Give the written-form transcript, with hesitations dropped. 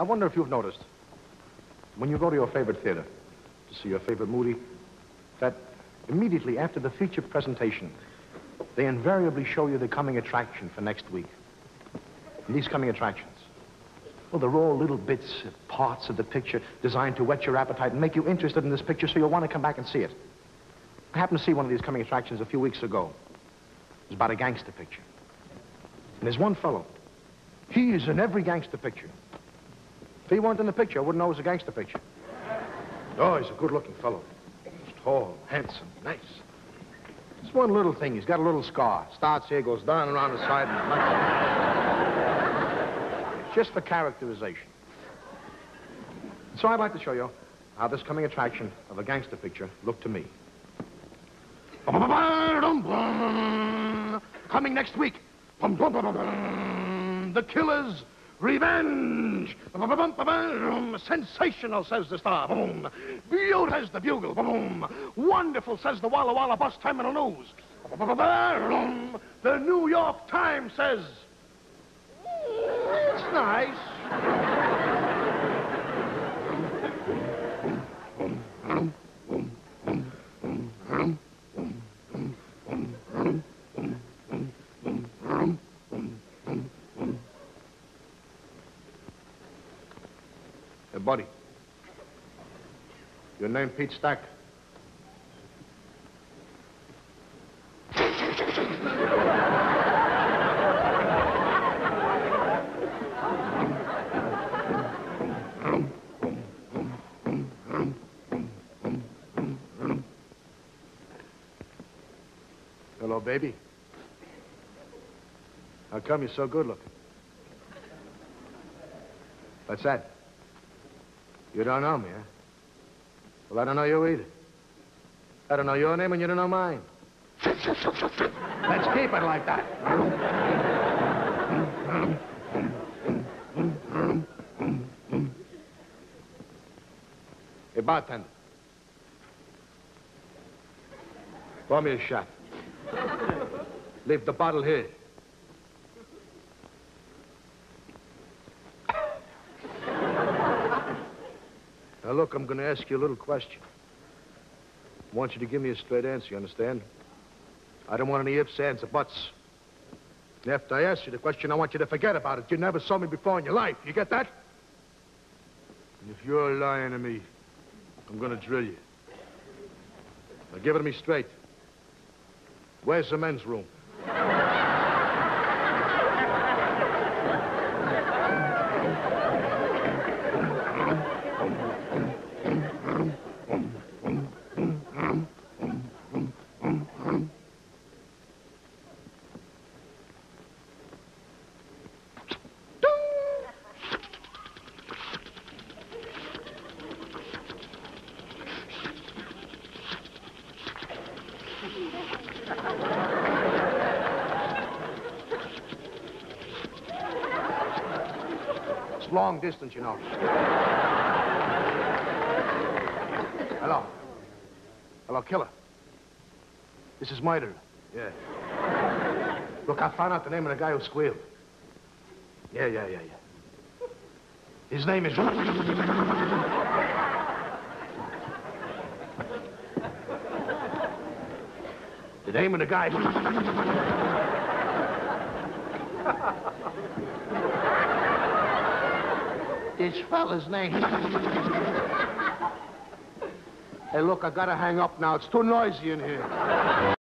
I wonder if you've noticed, when you go to your favorite theater to see your favorite movie, that immediately after the feature presentation, they invariably show you the coming attraction for next week. And these coming attractions, well, they're all little bits, parts of the picture designed to whet your appetite and make you interested in this picture so you'll want to come back and see it. I happened to see one of these coming attractions a few weeks ago. It was about a gangster picture. And there's one fellow. He is in every gangster picture. If he weren't in the picture, I wouldn't know it was a gangster picture. Oh, he's a good-looking fellow. He's tall, handsome, nice. It's one little thing. He's got a little scar. Starts here, goes down around his side. And it's just for characterization. So I'd like to show you how this coming attraction of a gangster picture looked to me. Coming next week, The Killer's Revenge. Sensational, says the star. Beautiful, says the bugle. Wonderful, says the Walla Walla Bus Terminal News. The New York Times says, it's nice. Buddy, your name Pete Stack. Hello, baby. How come you're so good looking? What's that? You don't know me, huh? Well, I don't know you either. I don't know your name and you don't know mine. Let's keep it like that. Hey, bartender. Pour me a shot. Leave the bottle here. Now, look, I'm going to ask you a little question. I want you to give me a straight answer, you understand? I don't want any ifs, ands, or buts. And after I ask you the question, I want you to forget about it. You never saw me before in your life. You get that? And if you're lying to me, I'm going to drill you. Now, give it to me straight. Where's the men's room? Long distance, you know. Hello. Hello, killer. This is murder. Yeah. Look, I found out the name of the guy who squealed. Yeah. His name is... The name of the guy... This fella's name. Hey, look, I gotta hang up now. It's too noisy in here.